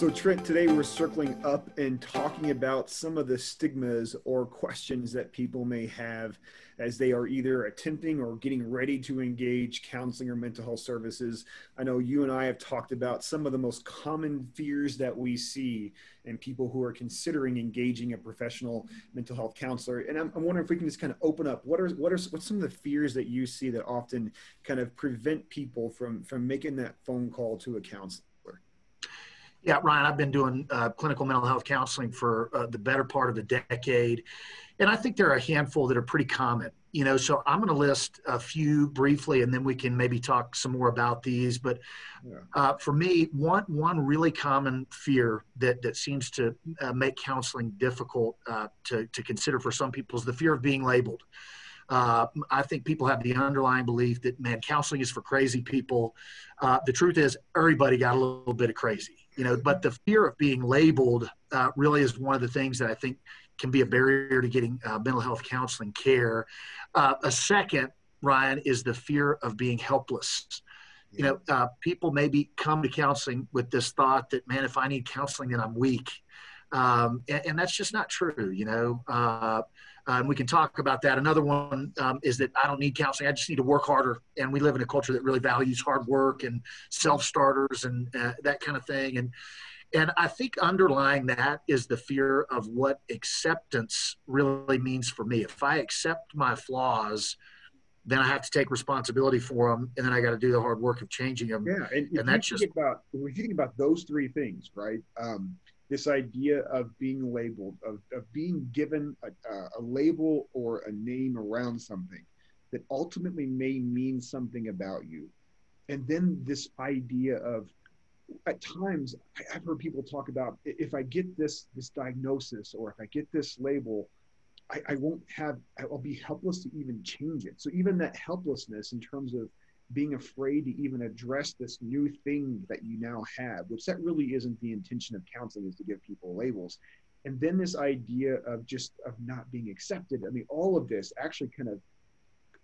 So Trent, today we're circling up and talking about some of the stigmas or questions that people may have as they are either attempting or getting ready to engage counseling or mental health services. I know you and I have talked about some of the most common fears that we see in people who are considering engaging a professional mental health counselor. And I'm wondering if we can just kind of open up, what's some of the fears that you see that often kind of prevent people from making that phone call to a counselor? Yeah, Ryan, I've been doing clinical mental health counseling for the better part of a decade, and I think there are a handful that are pretty common. You know, so I'm going to list a few briefly, and then we can maybe talk some more about these. But for me, one really common fear that seems to make counseling difficult to consider for some people is the fear of being labeled. I think people have the underlying belief that, man, counseling is for crazy people. The truth is, everybody got a little bit of crazy. You know, but the fear of being labeled really is one of the things that I think can be a barrier to getting mental health counseling care. A second, Ryan, is the fear of being helpless. You know, people maybe come to counseling with this thought that, man, if I need counseling, then I'm weak. And that's just not true, you know. And we can talk about that. Another one is that I don't need counseling. I just need to work harder. And we live in a culture that really values hard work and self-starters and that kind of thing. And I think underlying that is the fear of what acceptance really means for me. If I accept my flaws, then I have to take responsibility for them, and then I got to do the hard work of changing them. Yeah, and that's just about when you think about those three things, right? This idea of being labeled, of being given a label or a name around something that ultimately may mean something about you. And then this idea of, at times, I've heard people talk about, if I get this diagnosis or if I get this label, I'll be helpless to even change it. So even that helplessness in terms of being afraid to even address this new thing that you now have, which that really isn't the intention of counseling, is to give people labels. And then this idea of not being accepted. I mean, all of this actually kind of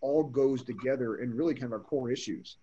all goes together and really kind of our core issues